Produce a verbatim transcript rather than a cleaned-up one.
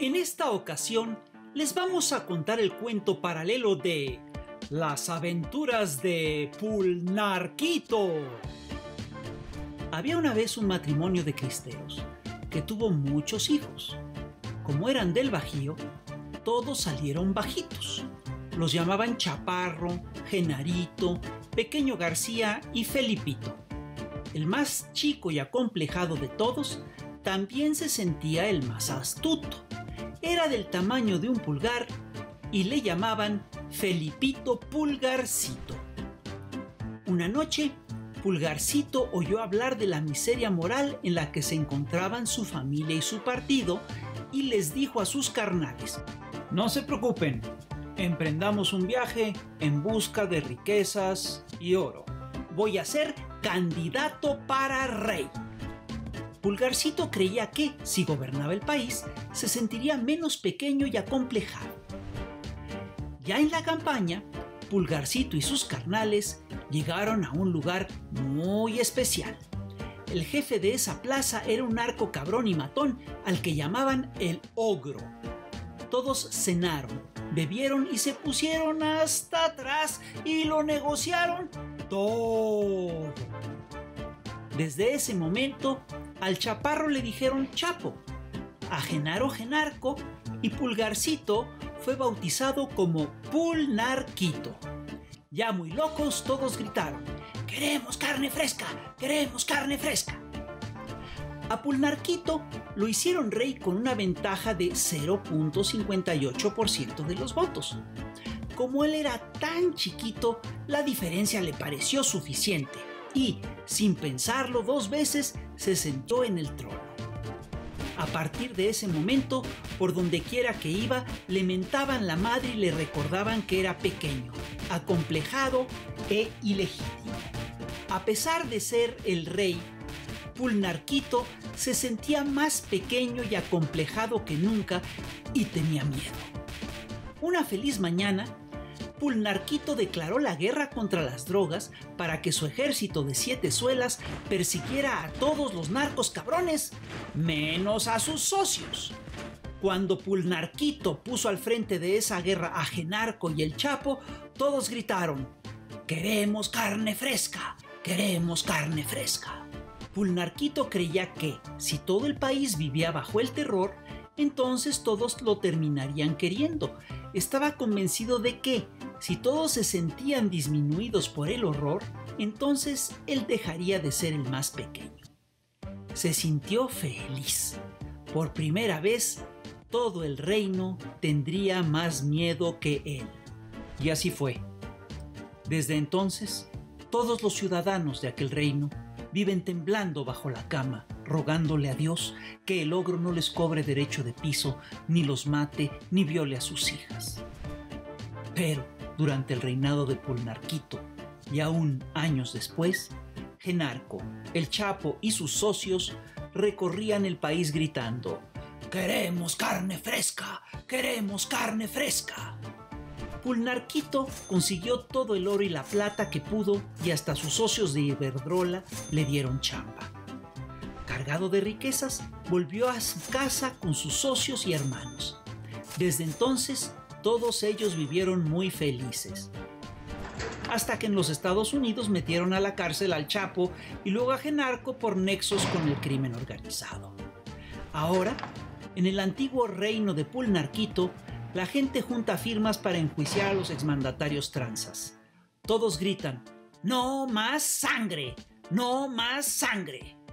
En esta ocasión les vamos a contar el cuento paralelo de Las aventuras de Pulnarquito. Había una vez un matrimonio de cristeros que tuvo muchos hijos. Como eran del Bajío, todos salieron bajitos. Los llamaban Chaparro, Genarito, Pequeño García y Felipito. El más chico y acomplejado de todos también se sentía el más astuto. Era del tamaño de un pulgar y le llamaban Felipito Pulgarcito. Una noche, Pulgarcito oyó hablar de la miseria moral en la que se encontraban su familia y su partido y les dijo a sus carnales: «No se preocupen, emprendamos un viaje en busca de riquezas y oro. Voy a ser candidato para rey». Pulgarcito creía que, si gobernaba el país, se sentiría menos pequeño y acomplejado. Ya en la campaña, Pulgarcito y sus carnales llegaron a un lugar muy especial. El jefe de esa plaza era un narco cabrón y matón al que llamaban el Ogro. Todos cenaron, bebieron y se pusieron hasta atrás y lo negociaron todo. Desde ese momento, al Chaparro le dijeron Chapo, a Genaro Genarco, y Pulgarcito fue bautizado como Pulnarquito. Ya muy locos, todos gritaron: «¡Queremos carne fresca! ¡Queremos carne fresca!». A Pulnarquito lo hicieron rey con una ventaja de cero punto cincuenta y ocho por ciento de los votos. Como él era tan chiquito, la diferencia le pareció suficiente y, sin pensarlo dos veces, se sentó en el trono. A partir de ese momento, por donde quiera que iba, le mentaban la madre y le recordaban que era pequeño, acomplejado e ilegítimo. A pesar de ser el rey, Pulnarquito se sentía más pequeño y acomplejado que nunca y tenía miedo. Una feliz mañana, Pulnarquito declaró la guerra contra las drogas para que su ejército de siete suelas persiguiera a todos los narcos cabrones, menos a sus socios. Cuando Pulnarquito puso al frente de esa guerra a Genarco y el Chapo, todos gritaron: «¡Queremos carne fresca! ¡Queremos carne fresca!». Pulnarquito creía que, si todo el país vivía bajo el terror, entonces todos lo terminarían queriendo. Estaba convencido de que, si todos se sentían disminuidos por el horror, entonces él dejaría de ser el más pequeño. Se sintió feliz. Por primera vez, todo el reino tendría más miedo que él. Y así fue. Desde entonces, todos los ciudadanos de aquel reino viven temblando bajo la cama, rogándole a Dios que el ogro no les cobre derecho de piso, ni los mate, ni viole a sus hijas. Pero durante el reinado de Pulnarquito, y aún años después, Genarco, el Chapo y sus socios recorrían el país gritando: «¡Queremos carne fresca! ¡Queremos carne fresca!». Pulnarquito consiguió todo el oro y la plata que pudo y hasta sus socios de Iberdrola le dieron chamba. Cargado de riquezas, volvió a su casa con sus socios y hermanos. Desde entonces, todos ellos vivieron muy felices. Hasta que en los Estados Unidos metieron a la cárcel al Chapo y luego a Genarco por nexos con el crimen organizado. Ahora, en el antiguo reino de Pulnarquito, la gente junta firmas para enjuiciar a los exmandatarios tranzas. Todos gritan: «¡No más sangre! ¡No más sangre!».